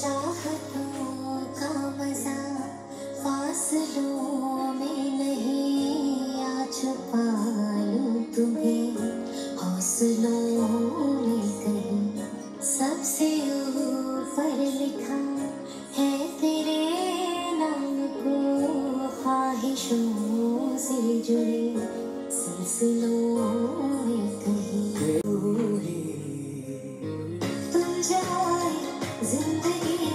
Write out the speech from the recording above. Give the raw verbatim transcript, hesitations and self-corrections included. चाहतों का मजा फासलों में नहीं आ छुपा लूं तुम्हें हौसलों में कहीं सबसे ऊपर लिखा है तेरे नाम को ख्वाहिशों से जुड़े सिलसिलों में कहीं तू जाए जिंदगी।